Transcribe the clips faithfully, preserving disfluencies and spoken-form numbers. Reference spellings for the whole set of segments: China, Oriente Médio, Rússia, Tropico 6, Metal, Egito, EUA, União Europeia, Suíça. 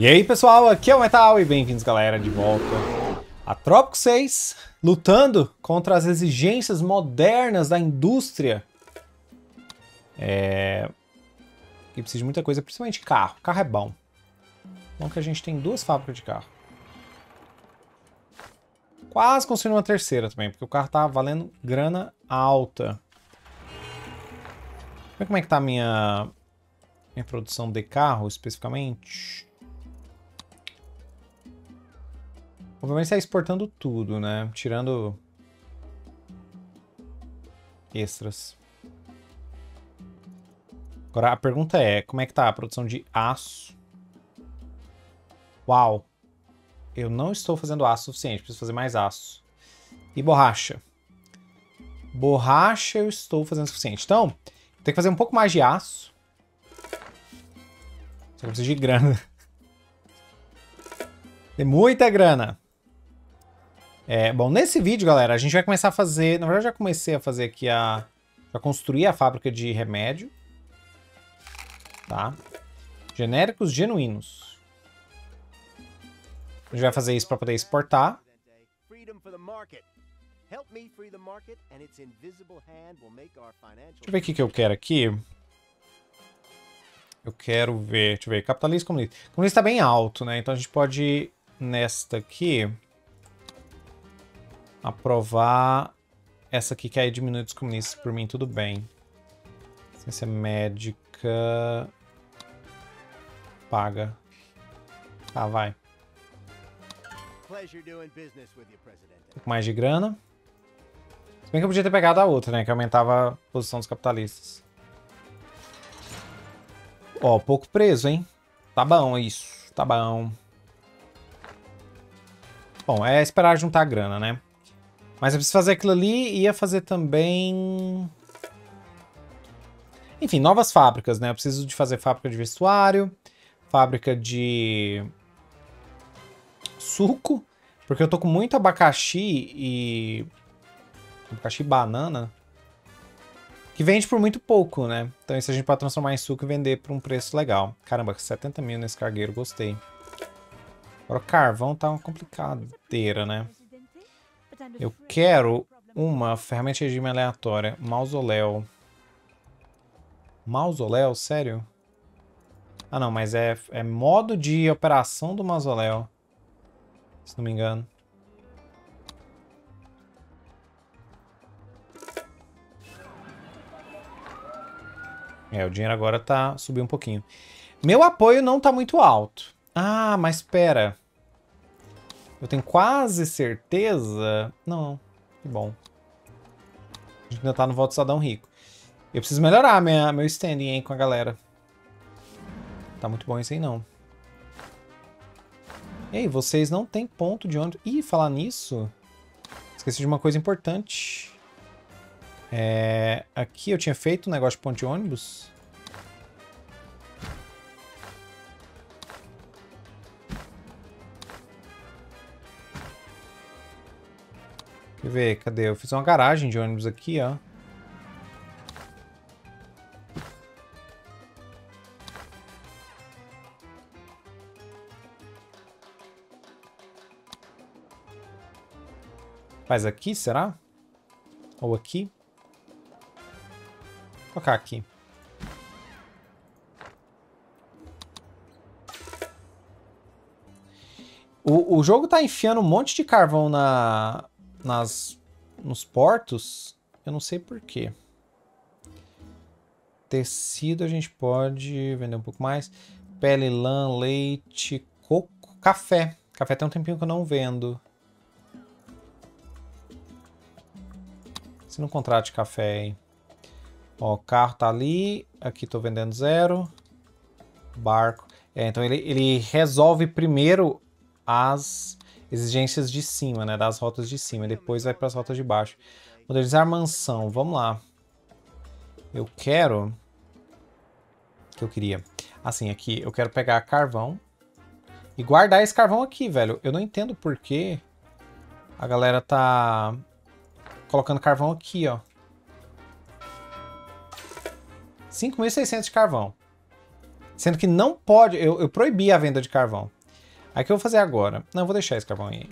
E aí, pessoal, aqui é o Metal e bem-vindos, galera, de volta a Tropico seis, lutando contra as exigências modernas da indústria. É... E precisa de muita coisa, principalmente carro. Carro é bom. Bom que a gente tem duas fábricas de carro. Quase construindo uma terceira também, porque o carro tá valendo grana alta. Vamos ver como é que tá a minha... minha produção de carro, especificamente. Obviamente está exportando tudo, né? Tirando extras. Agora a pergunta é, como é que tá a produção de aço? Uau! Eu não estou fazendo aço o suficiente, preciso fazer mais aço. E borracha? Borracha eu estou fazendo o suficiente. Então, tem que fazer um pouco mais de aço. Só que eu preciso de grana. Tem muita grana. É, bom, nesse vídeo, galera, a gente vai começar a fazer... Na verdade, eu já comecei a fazer aqui a... a construir a fábrica de remédio. Tá? Genéricos genuínos. A gente vai fazer isso para poder exportar. Deixa eu ver o que eu quero aqui. Eu quero ver... Deixa eu ver. Capitalismo e comunista. Comunista tá bem alto, né? Então a gente pode ir nesta aqui. Aprovar essa aqui, que aí diminui dos comunistas. Por mim, tudo bem. Ciência médica... Paga. Tá, vai. Um pouco mais de grana. Se bem que eu podia ter pegado a outra, né? Que aumentava a posição dos capitalistas. Ó, oh, pouco preso, hein? Tá bom, isso. Tá bom. Bom, é esperar juntar a grana, né? Mas eu preciso fazer aquilo ali e ia fazer também... Enfim, novas fábricas, né? Eu preciso de fazer fábrica de vestuário, fábrica de... suco, porque eu tô com muito abacaxi e... abacaxi e banana... que vende por muito pouco, né? Então isso a gente pode transformar em suco e vender por um preço legal. Caramba, setenta mil nesse cargueiro, gostei. Agora o carvão tá uma complicadeira, né? Eu quero uma ferramenta de regime aleatória. Mausoléu. Mausoléu? Sério? Ah não, mas é, é modo de operação do mausoléu. Se não me engano. É, o dinheiro agora tá... subiu um pouquinho. Meu apoio não tá muito alto. Ah, mas pera. Eu tenho quase certeza... Não, que bom. A gente ainda tá no voto do Sadão Rico. Eu preciso melhorar minha, meu standing, hein, com a galera. Tá muito bom isso aí, não. Ei, vocês não tem ponto de ônibus... Ih, falar nisso... Esqueci de uma coisa importante... É, aqui eu tinha feito um negócio de ponto de ônibus. Quer ver? Cadê? Eu fiz uma garagem de ônibus aqui, ó. Faz aqui, será? Ou aqui? Vou colocar aqui. O, o jogo tá enfiando um monte de carvão na, nas, nos portos. Eu não sei porquê. Tecido a gente pode vender um pouco mais. Pele, lã, leite, coco, café. Café tem um tempinho que eu não vendo. Se não contrate café, hein? Ó, o carro tá ali, aqui tô vendendo zero, barco. É, então ele, ele resolve primeiro as exigências de cima, né, das rotas de cima, e depois vai para as rotas de baixo. Modernizar mansão, vamos lá. Eu quero... O que eu queria? Assim, aqui, eu quero pegar carvão e guardar esse carvão aqui, velho. Eu não entendo por que a galera tá colocando carvão aqui, ó. cinco mil e seiscentos de carvão. Sendo que não pode... Eu, eu proibi a venda de carvão. Aí o que eu vou fazer agora? Não, eu vou deixar esse carvão aí.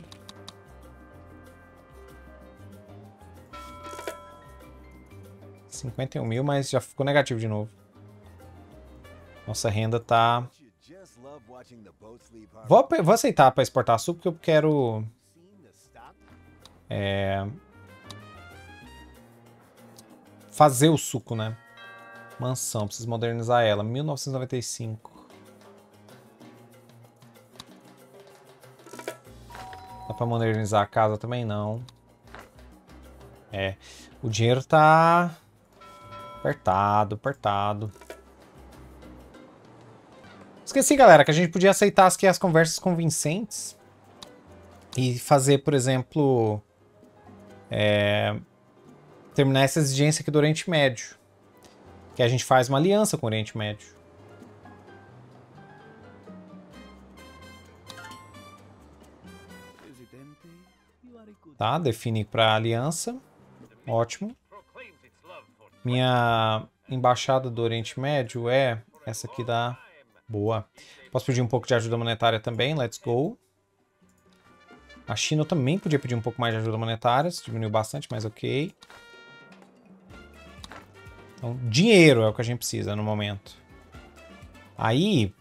cinquenta e um mil, mas já ficou negativo de novo. Nossa renda tá... Vou, vou aceitar para exportar açúcar porque eu quero... É... Fazer o suco, né? Mansão, preciso modernizar ela. mil novecentos e noventa e cinco. Dá pra modernizar a casa também? Não. É. O dinheiro tá... Apertado, apertado. Esqueci, galera, que a gente podia aceitar as, as conversas convincentes. E fazer, por exemplo... É... Terminar essa exigência aqui do Oriente Médio. Que a gente faz uma aliança com o Oriente Médio. Tá, define para aliança. Ótimo. Minha embaixada do Oriente Médio é essa aqui da... Boa. Posso pedir um pouco de ajuda monetária também, let's go. A China eu também podia pedir um pouco mais de ajuda monetária, isso diminuiu bastante, mas ok. Então, dinheiro é o que a gente precisa no momento. Aí...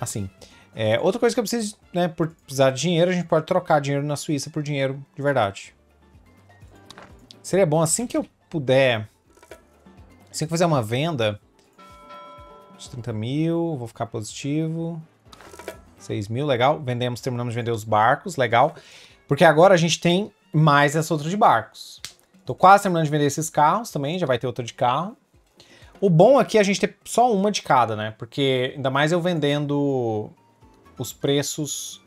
Assim, é, outra coisa que eu preciso, né, por precisar de dinheiro, a gente pode trocar dinheiro na Suíça por dinheiro de verdade. Seria bom, assim que eu puder, assim que eu fizer uma venda, de trinta mil, vou ficar positivo, seis mil, legal. Vendemos, terminamos de vender os barcos, legal. Porque agora a gente tem... mais essa outra de barcos. Tô quase terminando de vender esses carros também, já vai ter outra de carro. O bom aqui é a gente ter só uma de cada, né? Porque ainda mais eu vendendo os preços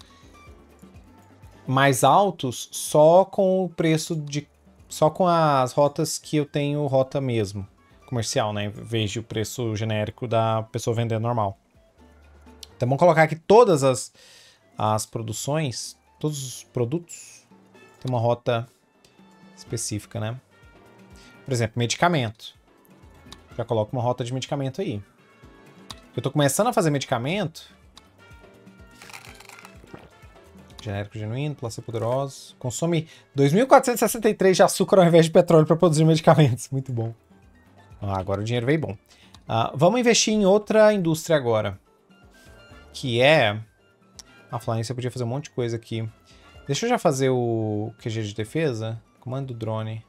mais altos só com o preço de... Só com as rotas que eu tenho rota mesmo, comercial, né? Em vez de o preço genérico da pessoa vendendo normal. Então vamos colocar aqui todas as, as produções, todos os produtos. Tem uma rota específica, né? Por exemplo, medicamento. Já coloco uma rota de medicamento aí. Eu tô começando a fazer medicamento. Genérico genuíno, placebo poderoso. Consome dois mil quatrocentos e sessenta e três de açúcar ao invés de petróleo para produzir medicamentos. Muito bom. Ah, agora o dinheiro veio bom. Ah, vamos investir em outra indústria agora. Que é... Ah, Florência, eu podia fazer um monte de coisa aqui. Deixa eu já fazer o Q G de defesa. Comando do drone.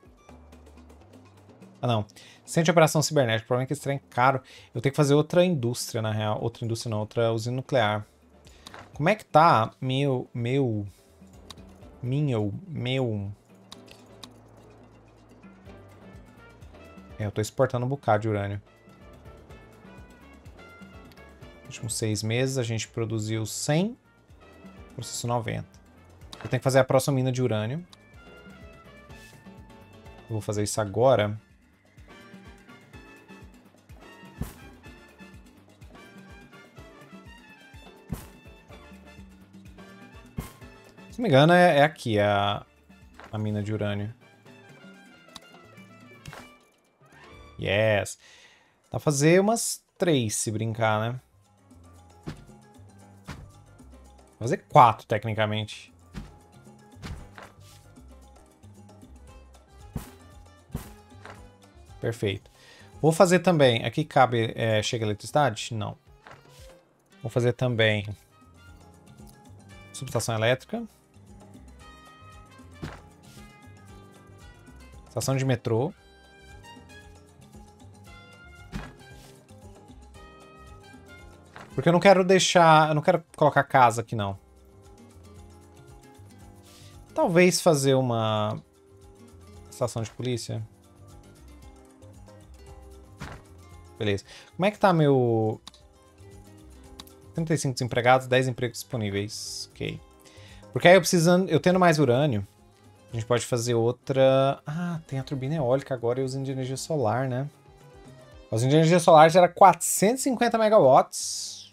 Ah, não. Centro de operação cibernética. O problema é que esse trem é caro. Eu tenho que fazer outra indústria, na real. Outra indústria, não. Outra usina nuclear. Como é que tá meu... Meu... Minho... Meu... É, eu tô exportando um bocado de urânio. Nos últimos seis meses, a gente produziu cem. Processou noventa. Eu tenho que fazer a próxima mina de urânio. Eu vou fazer isso agora. Se não me engano, é, é aqui a, a mina de urânio. Yes! Dá pra fazer umas três, se brincar, né? Vou fazer quatro, tecnicamente. Perfeito. Vou fazer também... Aqui cabe... É, chega eletricidade? Não. Vou fazer também... Subestação elétrica. Estação de metrô. Porque eu não quero deixar... Eu não quero colocar casa aqui, não. Talvez fazer uma... Estação de polícia... Beleza. Como é que tá meu... trinta e cinco desempregados, dez empregos disponíveis. Ok. Porque aí eu precisando... Eu tendo mais urânio, a gente pode fazer outra... Ah, tem a turbina eólica agora e usina de energia solar, né? A usina de energia solar já era quatrocentos e cinquenta megawatts.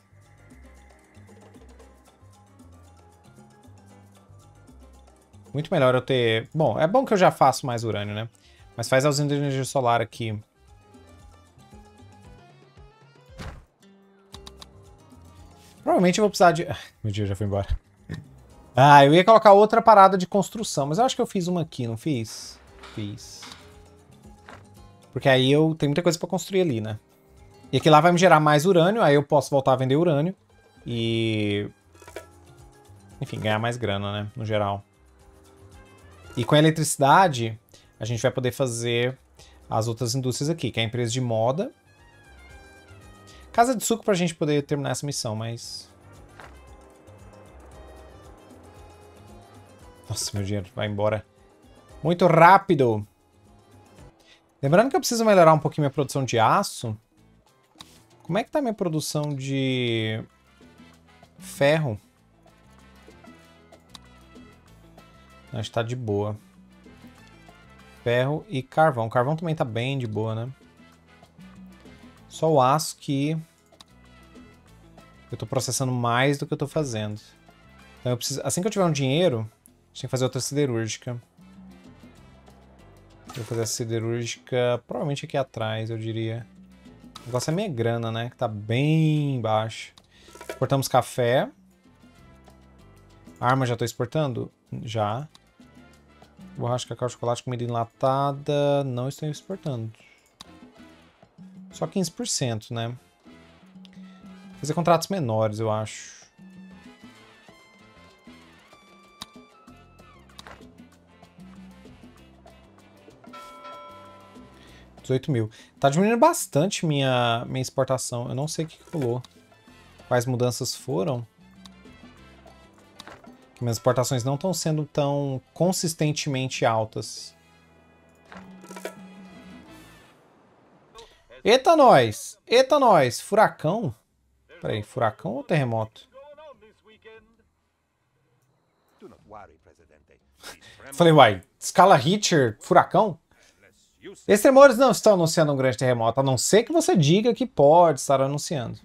Muito melhor eu ter... Bom, é bom que eu já faço mais urânio, né? Mas faz a usina de energia solar aqui... Provavelmente eu vou precisar de... Ah, meu dia já foi embora. Ah, eu ia colocar outra parada de construção, mas eu acho que eu fiz uma aqui, não fiz? Fiz. Porque aí eu tenho muita coisa pra construir ali, né? E aqui lá vai me gerar mais urânio, aí eu posso voltar a vender urânio e... Enfim, ganhar mais grana, né? No geral. E com a eletricidade, a gente vai poder fazer as outras indústrias aqui, que é a empresa de moda. Casa de suco pra gente poder terminar essa missão, mas... Nossa, meu dinheiro vai embora muito rápido. Lembrando que eu preciso melhorar um pouquinho minha produção de aço. Como é que tá minha produção de ferro? Não, está de boa. Ferro e carvão. Carvão também tá bem de boa, né? Só o aço que eu tô processando mais do que eu tô fazendo. Então eu preciso, assim que eu tiver um dinheiro, tem que fazer outra siderúrgica. Eu vou fazer a siderúrgica provavelmente aqui atrás, eu diria. O negócio é minha grana, né? Que tá bem baixo. Exportamos café. Arma já tô exportando? Já. Borracha, cacau, chocolate, comida enlatada. Não estou exportando. Só quinze por cento, né? Vou fazer contratos menores, eu acho. dezoito mil. Tá diminuindo bastante minha, minha exportação. Eu não sei o que rolou. Quais mudanças foram. Que minhas exportações não estão sendo tão consistentemente altas. Eita nós! Eita nós! Furacão? Peraí, furacão ou terremoto? Falei, uai, escala Richter, furacão? Esses temores não estão anunciando um grande terremoto, a não ser que você diga que pode estar anunciando.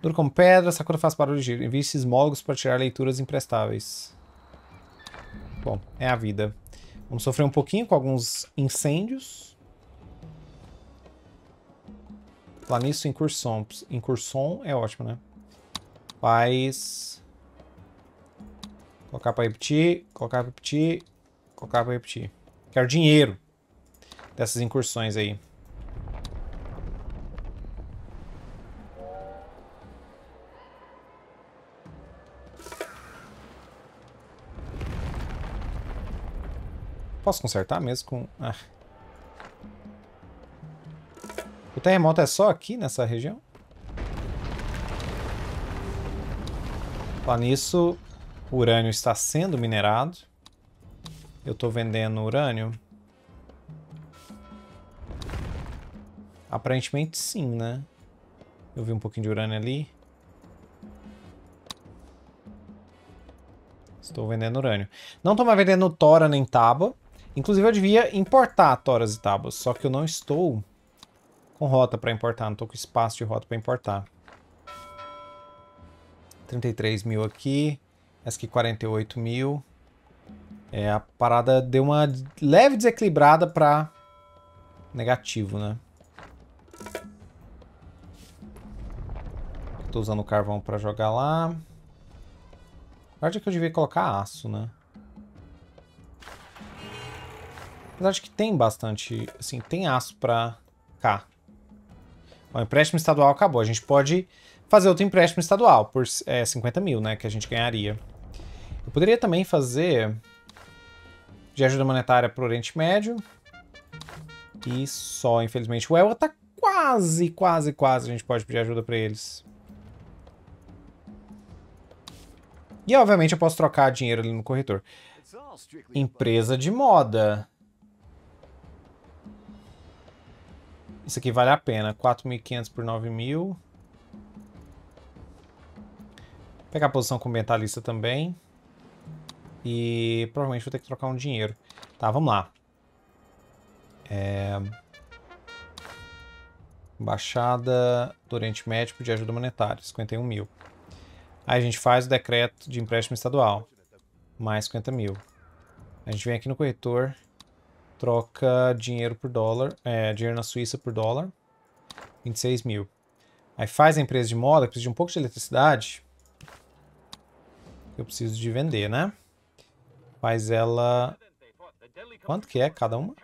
Duro como pedra, Sakura faz barulho de giro. Envie sismólogos para tirar leituras imprestáveis. Bom, é a vida. Vamos sofrer um pouquinho com alguns incêndios. Lá nisso, incursão. Incursão é ótimo, né? Faz. Colocar para repetir, colocar para repetir, colocar para repetir. Quero dinheiro dessas incursões aí. Posso consertar mesmo com... Ah. O terremoto é só aqui nessa região? Lá nisso, o urânio está sendo minerado. Eu estou vendendo urânio. Aparentemente sim, né? Eu vi um pouquinho de urânio ali. Estou vendendo urânio. Não estou mais vendendo tora nem tábua. Inclusive eu devia importar toras e tábuas, só que eu não estou com rota para importar, não estou com espaço de rota para importar. trinta e três mil aqui, essa aqui quarenta e oito mil. É, a parada deu uma leve desequilibrada para negativo, né? Tô usando o carvão pra jogar lá. Acho que eu devia colocar aço, né? Mas acho que tem bastante... Assim, tem aço pra cá. Ó, o empréstimo estadual acabou. A gente pode fazer outro empréstimo estadual por é, cinquenta mil, né? Que a gente ganharia. Eu poderia também fazer... de ajuda monetária pro Oriente Médio. E só, infelizmente. O E U A tá quase, quase, quase. A gente pode pedir ajuda pra eles. E, obviamente, eu posso trocar dinheiro ali no corretor. Empresa de moda. Isso aqui vale a pena. quatro mil e quinhentos por nove mil. Vou pegar a posição com ambientalista também. E, provavelmente, vou ter que trocar um dinheiro. Tá, vamos lá. É... Embaixada do Oriente Médio de ajuda monetária. cinquenta e um mil. Aí a gente faz o decreto de empréstimo estadual, mais cinquenta mil. A gente vem aqui no corretor, troca dinheiro por dólar, é, dinheiro na Suíça por dólar, vinte e seis mil. Aí faz a empresa de moda, precisa de um pouco de eletricidade. Eu preciso de vender, né? Faz ela... Quanto que é cada uma?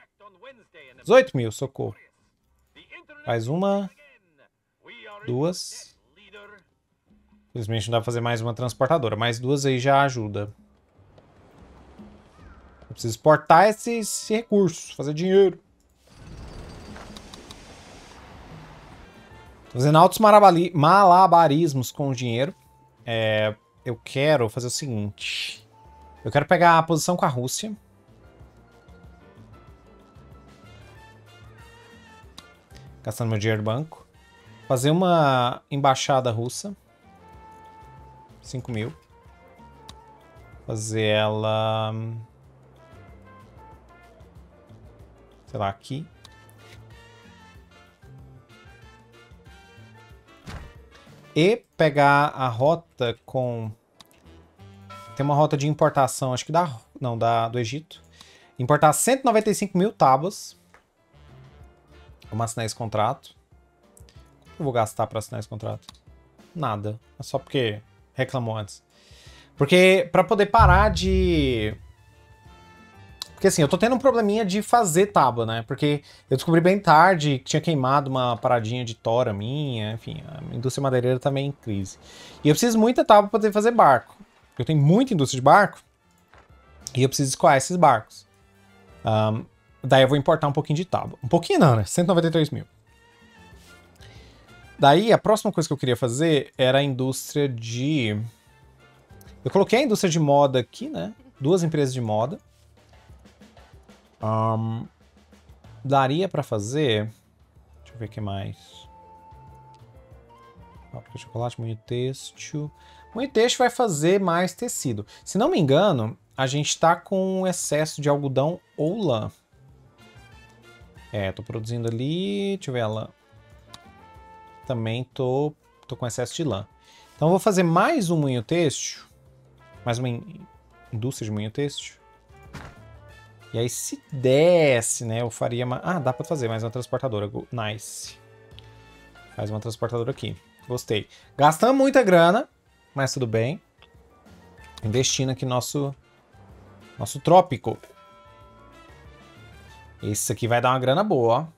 dezoito mil, socorro. Faz uma... Duas. Infelizmente não dá pra fazer mais uma transportadora, mas duas aí já ajuda. Eu preciso exportar esse, esse recurso, fazer dinheiro. Tô fazendo altos malabarismos com o dinheiro. É, eu quero fazer o seguinte. Eu quero pegar a posição com a Rússia. Gastando meu dinheiro do banco. Fazer uma embaixada russa. cinco mil. Fazer ela... Sei lá, aqui. E pegar a rota com... Tem uma rota de importação, acho que da... Não, da... do Egito. Importar cento e noventa e cinco mil tábuas. Vamos assinar esse contrato. O que eu vou gastar para assinar esse contrato? Nada. É só porque reclamou antes. Porque para poder parar de... Porque assim, eu tô tendo um probleminha de fazer tábua, né? Porque eu descobri bem tarde que tinha queimado uma paradinha de tora minha. Enfim, a indústria madeireira também é em crise. E eu preciso muita tábua para poder fazer barco. Eu tenho muita indústria de barco. E eu preciso escoar esses barcos. Um, daí eu vou importar um pouquinho de tábua. Um pouquinho não, né? cento e noventa e três mil. Daí, a próxima coisa que eu queria fazer era a indústria de... Eu coloquei a indústria de moda aqui, né? Duas empresas de moda. Um, daria pra fazer... Deixa eu ver o que mais... Fábrica de chocolate, moinho têxtil... Moinho têxtil vai fazer mais tecido. Se não me engano, a gente tá com um excesso de algodão ou lã. É, tô produzindo ali... Deixa eu ver a lã. Também tô, tô com excesso de lã. Então eu vou fazer mais um moinho têxtil. Mais uma in indústria de moinho têxtil. E aí se desse, né, eu faria uma... Ah, dá pra fazer mais uma transportadora. Nice. Faz uma transportadora aqui. Gostei. Gastando muita grana, mas tudo bem. Investindo aqui nosso... Nosso trópico. Esse aqui vai dar uma grana boa, ó.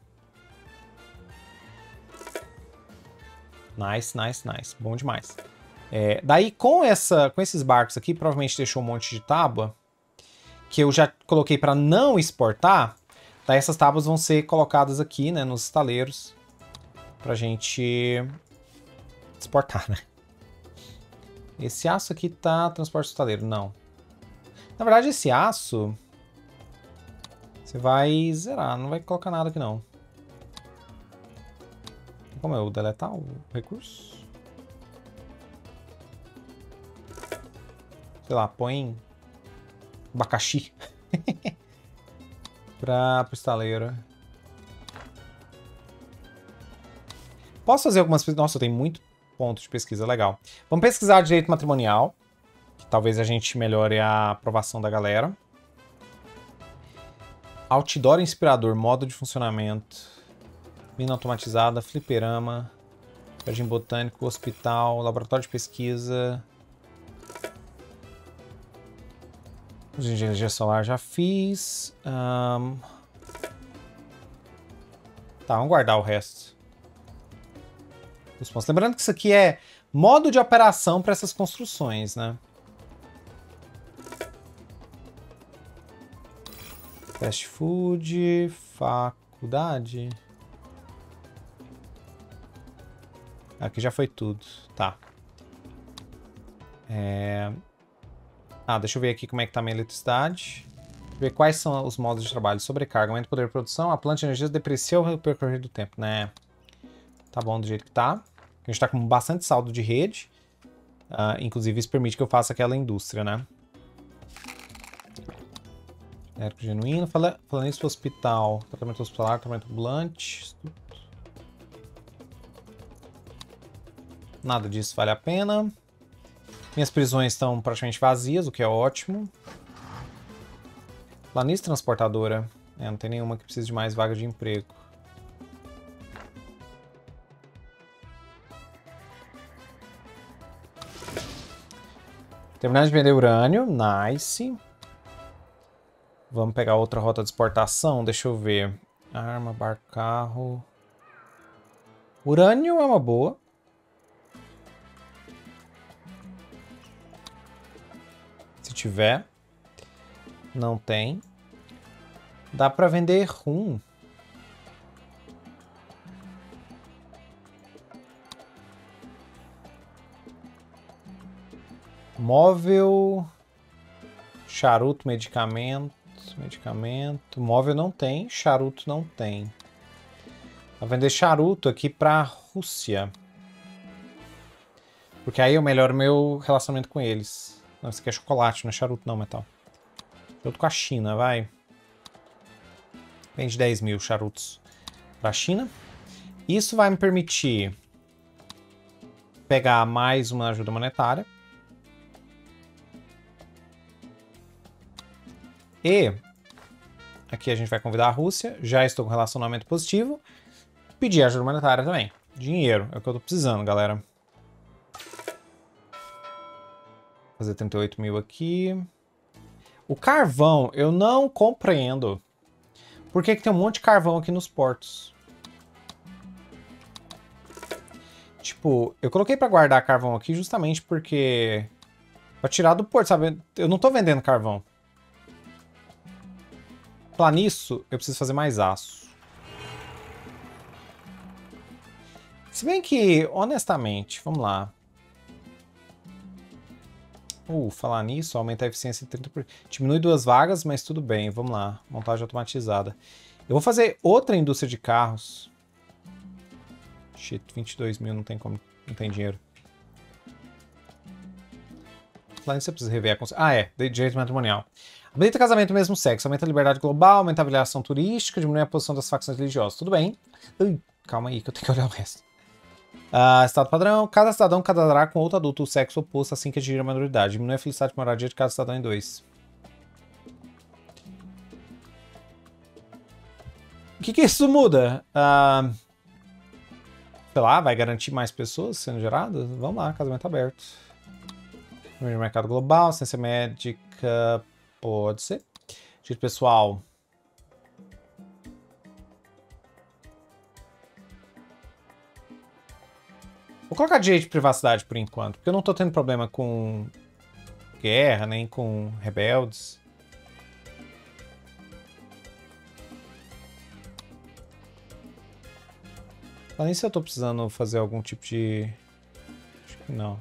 Nice, nice, nice. Bom demais. É, daí, com, essa, com esses barcos aqui, provavelmente deixou um monte de tábua, que eu já coloquei para não exportar. Daí, essas tábuas vão ser colocadas aqui, né, nos estaleiros, pra gente exportar, né? Esse aço aqui tá transporte do estaleiro? Não. Na verdade, esse aço, você vai zerar, não vai colocar nada aqui, não. Como eu deletar o recurso? Sei lá, põe abacaxi para o estaleiro. Posso fazer algumas... Nossa, tem muito ponto de pesquisa, legal. Vamos pesquisar direito matrimonial, que talvez a gente melhore a aprovação da galera. Outdoor inspirador, modo de funcionamento... Mina automatizada, fliperama, jardim botânico, hospital, laboratório de pesquisa. Os engenharia solar já fiz. Um... Tá, vamos guardar o resto. Os pontos. Lembrando que isso aqui é modo de operação para essas construções, né? Fast food, faculdade... Aqui já foi tudo, tá. É... Ah, deixa eu ver aqui como é que tá a minha eletricidade. Ver quais são os modos de trabalho. Sobrecarga, aumento do poder de produção. A planta de energia deprecia o percorrer do tempo, né? Tá bom do jeito que tá. A gente tá com bastante saldo de rede. Uh, inclusive, isso permite que eu faça aquela indústria, né? Hércules genuíno. Fala... Falando isso, hospital. Tratamento hospitalar, tratamento ambulante. Nada disso vale a pena. Minhas prisões estão praticamente vazias, o que é ótimo. Planície transportadora. É, não tem nenhuma que precise de mais vaga de emprego. Terminamos de vender urânio. Nice. Vamos pegar outra rota de exportação. Deixa eu ver. Arma, barco, carro. Urânio é uma boa. Se tiver. Não tem. Dá pra vender rum. Móvel, charuto, medicamento, medicamento, móvel não tem, charuto não tem. Vou vender charuto aqui para a Rússia. Porque aí eu melhoro meu relacionamento com eles. Não, isso aqui é chocolate, não é charuto não, Metal. Charuto com a China, vai. Vende dez mil charutos para a China. Isso vai me permitir pegar mais uma ajuda monetária. E aqui a gente vai convidar a Rússia, já estou com relacionamento positivo, pedir ajuda humanitária também. Dinheiro, é o que eu tô precisando, galera. Fazer trinta e oito mil aqui. O carvão, eu não compreendo. Por que que tem um monte de carvão aqui nos portos? Tipo, eu coloquei pra guardar carvão aqui justamente porque... pra tirar do porto, sabe? Eu não tô vendendo carvão. Planiço, eu preciso fazer mais aço. Se bem que, honestamente, vamos lá. Uh, falar nisso, aumenta a eficiência em trinta por cento. Diminui duas vagas, mas tudo bem, vamos lá. Montagem automatizada. Eu vou fazer outra indústria de carros. Shit, vinte e dois mil, não tem como, não tem dinheiro. Planiço, eu preciso rever a... Cons... Ah, é, direito matrimonial. Habilita casamento do mesmo sexo, aumenta a liberdade global, aumenta a avaliação turística, diminui a posição das facções religiosas. Tudo bem. Ui, calma aí que eu tenho que olhar o resto. Ah, estado padrão. Cada cidadão cadastrará com outro adulto do sexo oposto assim que atingir a maioridade. Diminui a felicidade de moradia de cada cidadão em dois. O que que isso muda? Ah, sei lá, vai garantir mais pessoas sendo geradas? Vamos lá, casamento aberto. Número de mercado global, ciência médica... Pode ser. Gente, pessoal. Vou colocar direito de privacidade por enquanto, porque eu não tô tendo problema com guerra, nem com rebeldes. Além disso, eu tô precisando fazer algum tipo de... Acho que não.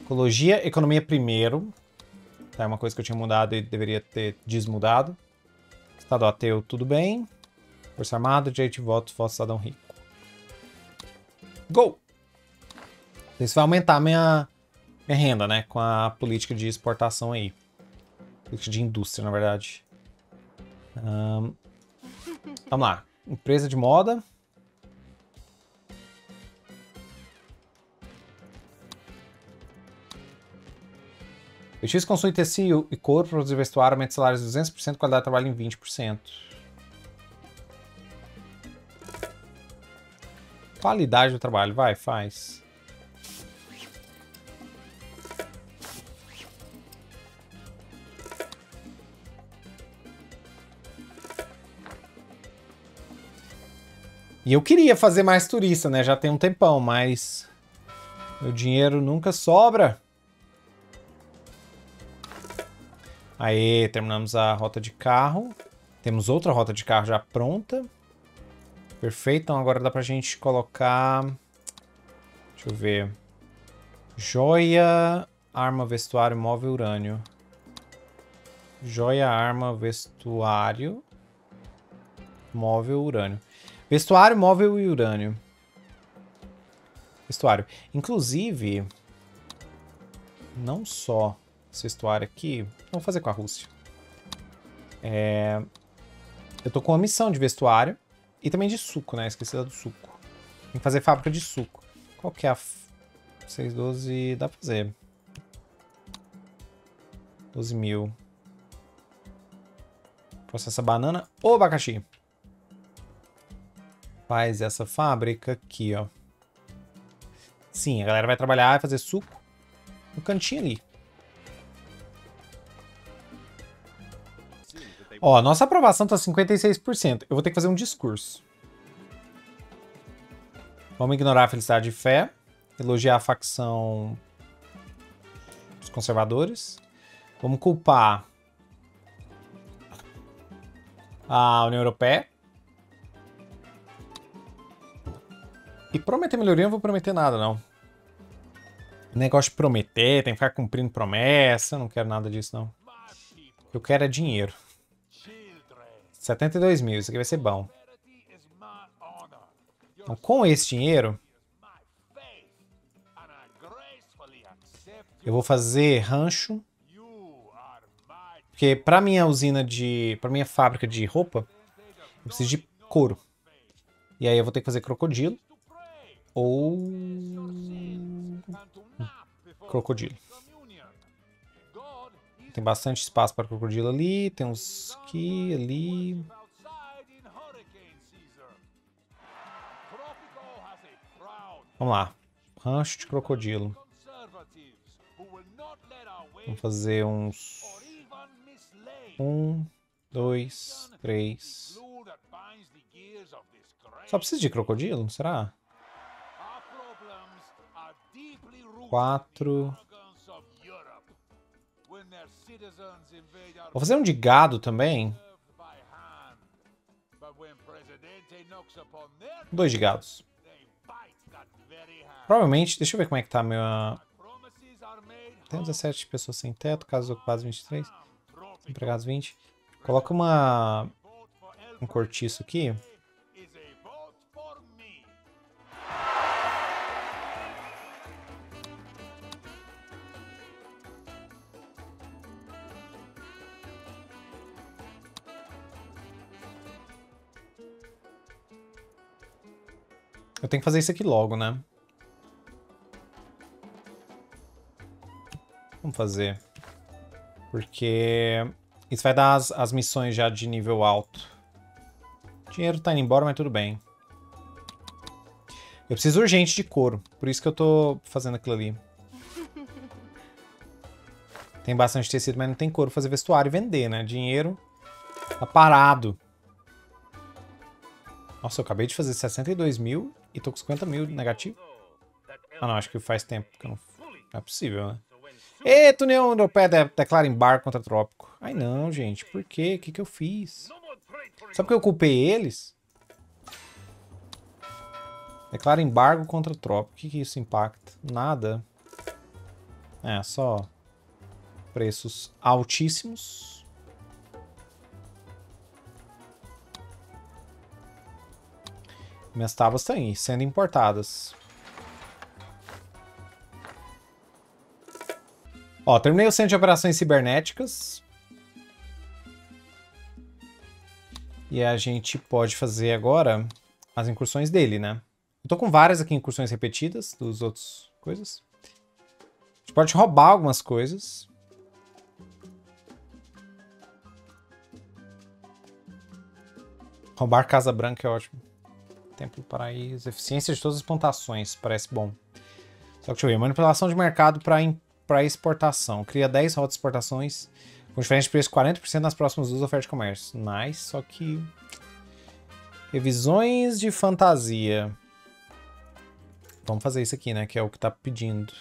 Ecologia, economia primeiro. É uma coisa que eu tinha mudado e deveria ter desmudado. Estado ateu, tudo bem. Força Armada, direito de voto, voto cidadão rico. Go! Isso vai aumentar minha, minha renda, né? Com a política de exportação aí. Política de indústria, na verdade. Um, vamos lá. Empresa de moda. X consome tecido e couro para produzir vestuário, aumenta salários de duzentos por cento, qualidade de trabalho em vinte por cento. Qualidade do trabalho, vai, faz. E eu queria fazer mais turista, né? Já tem um tempão, mas meu dinheiro nunca sobra. Aí, terminamos a rota de carro. Temos outra rota de carro já pronta. Perfeito. Então agora dá pra gente colocar... Deixa eu ver. Joia, arma, vestuário, móvel, urânio. Joia, arma, vestuário, móvel, urânio. Vestuário, móvel e urânio. Vestuário. Inclusive, não só... essa história aqui, vamos fazer com a Rússia. É... Eu tô com uma missão de vestuário e também de suco, né? Esqueci da do suco. Tem que fazer fábrica de suco. Qual que é a... seiscentos e doze... Dá pra fazer. doze mil. Processa banana ou abacaxi. Faz essa fábrica aqui, ó. Sim, a galera vai trabalhar e fazer suco no cantinho ali. Ó, nossa aprovação tá cinquenta e seis por cento. Eu vou ter que fazer um discurso. Vamos ignorar a felicidade e fé. Elogiar a facção dos conservadores. Vamos culpar a União Europeia. E prometer melhoria, eu não vou prometer nada, não. Negócio de prometer, tem que ficar cumprindo promessa. Não quero nada disso, não. O que eu quero é dinheiro. setenta e dois mil, isso aqui vai ser bom. Então, com esse dinheiro, eu vou fazer rancho. Porque pra minha usina de... pra minha fábrica de roupa, eu preciso de couro. E aí eu vou ter que fazer crocodilo. Ou... crocodilo. Tem bastante espaço para crocodilo ali. Tem uns aqui, ali. Vamos lá. Rancho de crocodilo. Vamos fazer uns... Um, dois, três... Só precisa de crocodilo, será? Quatro. Vou fazer um de gado também. Dois de gados. Provavelmente, deixa eu ver como é que tá a minha... Tem dezessete pessoas sem teto, casas ocupadas vinte e três, empregados vinte. Coloca uma... um cortiço aqui. Eu tenho que fazer isso aqui logo, né? Vamos fazer. Porque isso vai dar as, as missões já de nível alto. O dinheiro tá indo embora, mas tudo bem. Eu preciso urgente de couro. Por isso que eu tô fazendo aquilo ali. Tem bastante tecido, mas não tem couro. Fazer vestuário e vender, né? Dinheiro tá parado. Nossa, eu acabei de fazer sessenta e dois mil e tô com cinquenta mil negativo. Ah, não, acho que faz tempo que eu não... Não é possível, né? Eita, União Europeia de declara embargo contra o Trópico. Ai, não, gente. Por quê? O que que eu fiz? Só porque eu culpei eles? Declara embargo contra o Trópico. O que que isso impacta? Nada. É, só... preços altíssimos. Minhas tábuas estão aí, sendo importadas. Ó, terminei o centro de operações cibernéticas. E a gente pode fazer agora as incursões dele, né? Eu tô com várias aqui incursões repetidas dos outros coisas. A gente pode roubar algumas coisas. Roubar Casa Branca é ótimo. Templo do Paraíso. Eficiência de todas as plantações. Parece bom. Só que deixa eu ver. Manipulação de mercado para exportação. Cria dez rotas de exportações com diferente preço quarenta por cento nas próximas duas ofertas de comércio. Nice. Só que... revisões de fantasia. Vamos fazer isso aqui, né? Que é o que tá pedindo.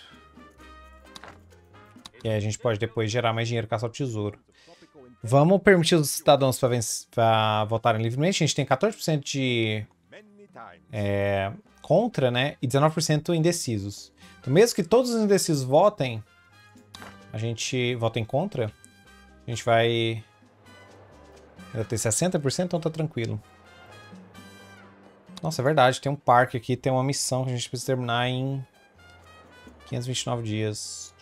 E aí a gente pode depois gerar mais dinheiro e caçar o tesouro. Vamos permitir os cidadãos para votarem livremente. A gente tem quatorze por cento de... É, contra, né? E dezenove por cento indecisos. Então, mesmo que todos os indecisos votem, a gente votem contra, a gente vai, vai ter sessenta por cento, então tá tranquilo. Nossa, é verdade, tem um parque aqui, tem uma missão que a gente precisa terminar em quinhentos e vinte e nove dias.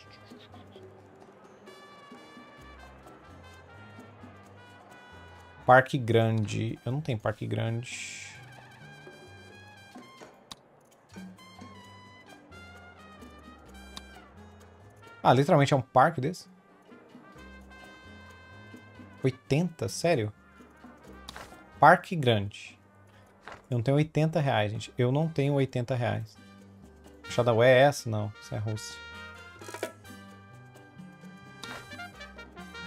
Parque grande. Eu não tenho parque grande. Ah, literalmente é um parque desse? oitenta? Sério? Parque grande. Eu não tenho oitenta reais, gente. Eu não tenho oitenta reais. Shadowware é essa? Não. Isso é Rússia.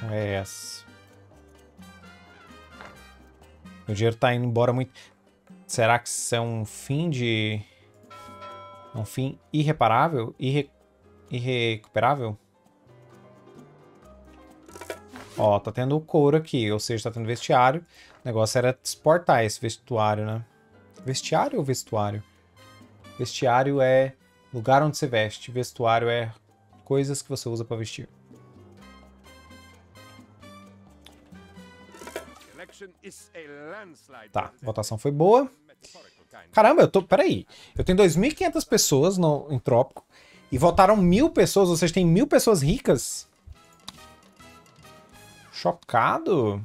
Não é essa. Meu dinheiro tá indo embora muito. Será que isso é um fim de... um fim irreparável? Irre... Irrecuperável? Ó, tá tendo o couro aqui, ou seja, tá tendo vestiário. O negócio era exportar esse vestuário, né? Vestiário ou vestuário? Vestiário é lugar onde você veste. Vestuário é coisas que você usa pra vestir. Tá, a votação foi boa. Caramba, eu tô... Peraí. Eu tenho dois mil e quinhentas pessoas no, em Trópico e votaram mil pessoas, ou seja, tem mil pessoas ricas. Chocado.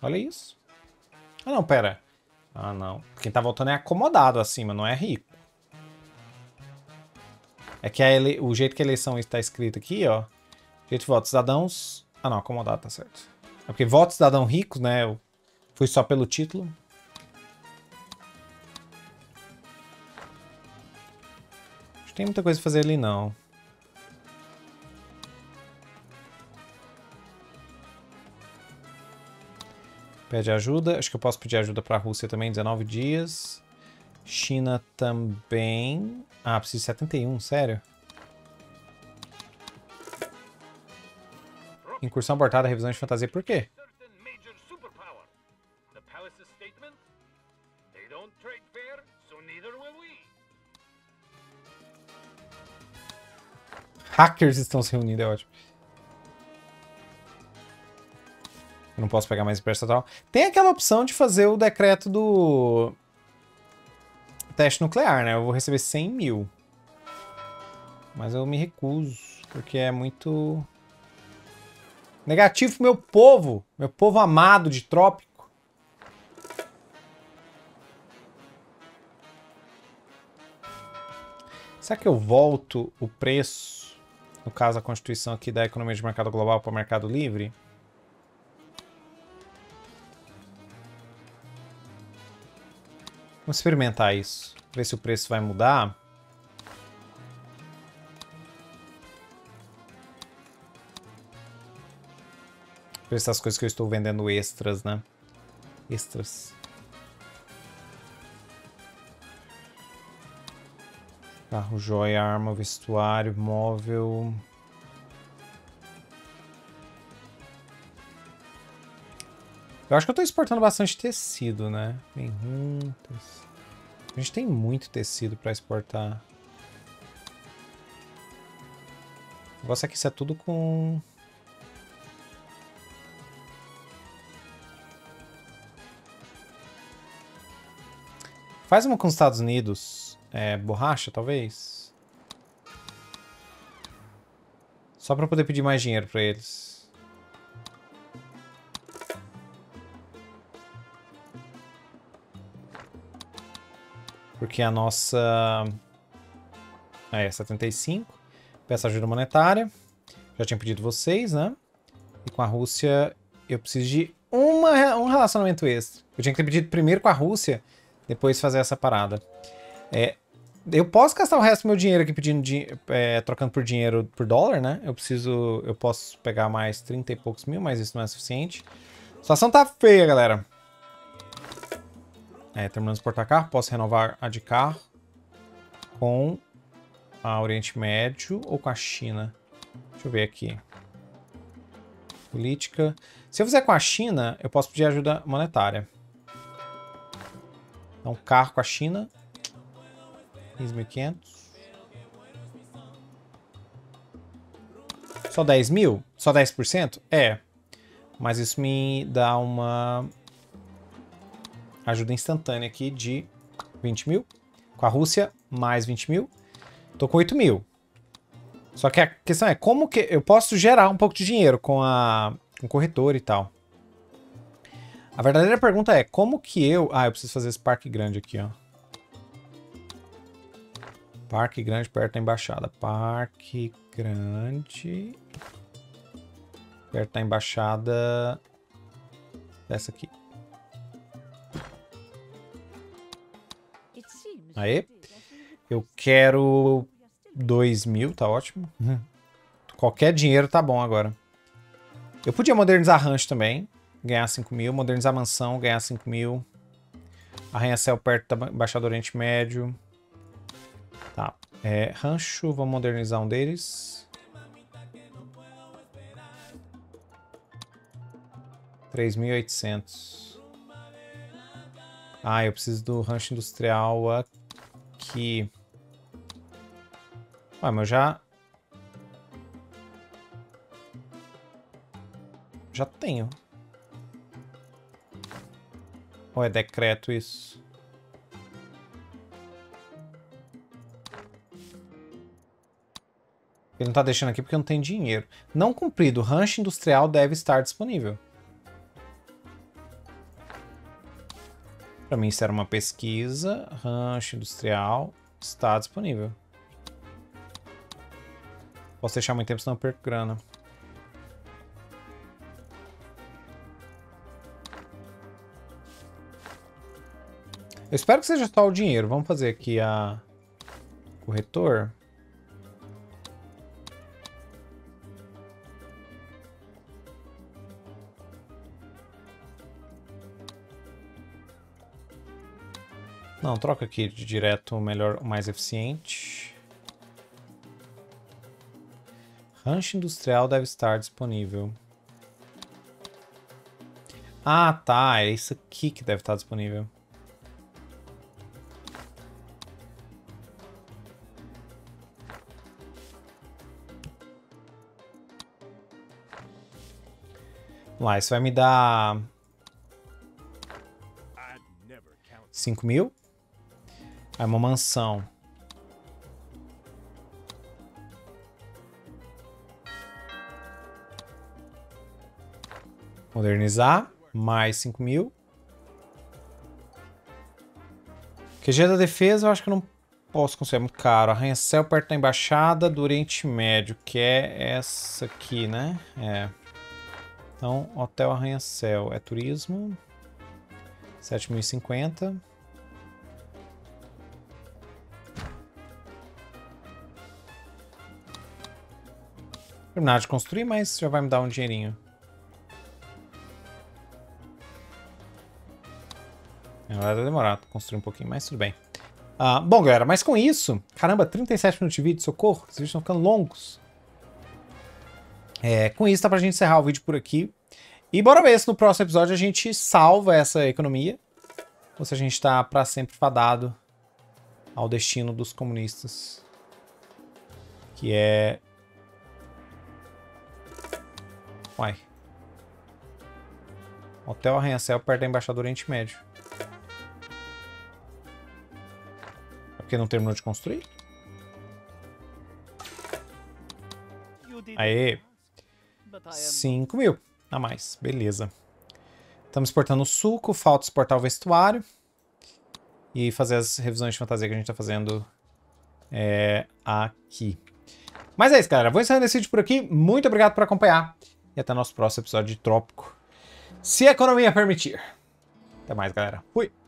Olha isso. Ah, não, pera. Ah, não. Quem tá votando é acomodado acima, não é rico. É que a ele... o jeito que a eleição está escrita aqui, ó. Jeito de voto cidadãos... Ah, não, acomodado, tá certo. É porque voto cidadão ricos, né? Eu fui só pelo título. Acho que tem muita coisa a fazer ali, não. Pede ajuda. Acho que eu posso pedir ajuda para a Rússia também, dezenove dias. China também. Ah, preciso de setenta e um, sério? Incursão abortada, revisão de fantasia. Por quê? Hackers estão se reunindo, é ótimo. Eu não posso pegar mais empréstimo estatal. Tem aquela opção de fazer o decreto do teste nuclear, né? Eu vou receber cem mil. Mas eu me recuso, porque é muito negativo pro meu povo. Meu povo amado de Trópico. Será que eu volto o preço, no caso a constituição aqui da economia de mercado global para o mercado livre? Vamos experimentar isso, ver se o preço vai mudar. O preço das coisas que eu estou vendendo extras, né? Extras. Carro, joia, arma, vestuário, móvel. Eu acho que eu tô exportando bastante tecido, né? Tem muitos. A gente tem muito tecido pra exportar. O negócio é que isso é tudo com... Faz uma com os Estados Unidos. É, borracha, talvez? Só pra poder pedir mais dinheiro pra eles. Porque a nossa... É, setenta e cinco. Peço ajuda monetária. Já tinha pedido vocês, né? E com a Rússia eu preciso de uma, um relacionamento extra. Eu tinha que ter pedido primeiro com a Rússia, depois fazer essa parada. É, eu posso gastar o resto do meu dinheiro aqui pedindo di é, trocando por dinheiro por dólar, né? Eu preciso... Eu posso pegar mais trinta e poucos mil, mas isso não é suficiente. A situação tá feia, galera. É, terminando de exportar carro, posso renovar a de carro com a Oriente Médio ou com a China. Deixa eu ver aqui. Política. Se eu fizer com a China, eu posso pedir ajuda monetária. Então, carro com a China. quinze mil e quinhentos. Só dez mil? Só dez por cento? É. Mas isso me dá uma... ajuda instantânea aqui de vinte mil. Com a Rússia, mais vinte mil. Tô com oito mil. Só que a questão é como que eu posso gerar um pouco de dinheiro com a com o corretor e tal. A verdadeira pergunta é como que eu... Ah, eu preciso fazer esse parque grande aqui, ó. Parque grande perto da embaixada. Parque grande... Perto da embaixada... Dessa aqui. Aí, eu quero dois mil, tá ótimo. Qualquer dinheiro tá bom agora. Eu podia modernizar rancho também, ganhar cinco mil, modernizar mansão, ganhar cinco mil. Arranha-céu perto da Baixada do Oriente Médio. Tá. É, rancho, vamos modernizar um deles. três mil e oitocentos. Ah, eu preciso do rancho industrial aqui. Ué, mas eu já... Já tenho. Ou é decreto isso? Ele não tá deixando aqui porque não tem dinheiro. Não cumprido. Rancho industrial deve estar disponível. Pra mim isso era uma pesquisa. Rancho industrial está disponível. Posso deixar muito tempo, senão eu perco grana. Eu espero que seja só o dinheiro. Vamos fazer aqui a corretor. Não, troca aqui de direto o melhor, o mais eficiente. Rancho industrial deve estar disponível. Ah, tá. É isso aqui que deve estar disponível. Lá, isso vai me dar cinco mil. Aí uma mansão. Modernizar. Mais cinco mil. Q G da defesa eu acho que eu não posso conseguir, é muito caro. Arranha-céu perto da Embaixada do Oriente Médio, que é essa aqui, né? É. Então, hotel arranha-céu é turismo, sete mil e cinquenta. Terminar de construir, mas já vai me dar um dinheirinho. Agora vai demorar construir um pouquinho, mas tudo bem. Ah, bom, galera, mas com isso... Caramba, trinta e sete minutos de vídeo, socorro, esses vídeos estão ficando longos. É, com isso, tá pra gente encerrar o vídeo por aqui. E bora ver se no próximo episódio a gente salva essa economia. Ou se a gente tá pra sempre fadado ao destino dos comunistas. Que é... Uai. Hotel Arranha-Céu perto da Embaixada do Oriente Médio. É porque não terminou de construir? Aê! cinco mil a mais, beleza. Estamos exportando o suco, falta exportar o vestuário e fazer as revisões de fantasia que a gente tá fazendo é, aqui. Mas é isso, galera. Vou encerrando esse vídeo por aqui. Muito obrigado por acompanhar e até nosso próximo episódio de Trópico, se a economia permitir. Até mais, galera. Fui!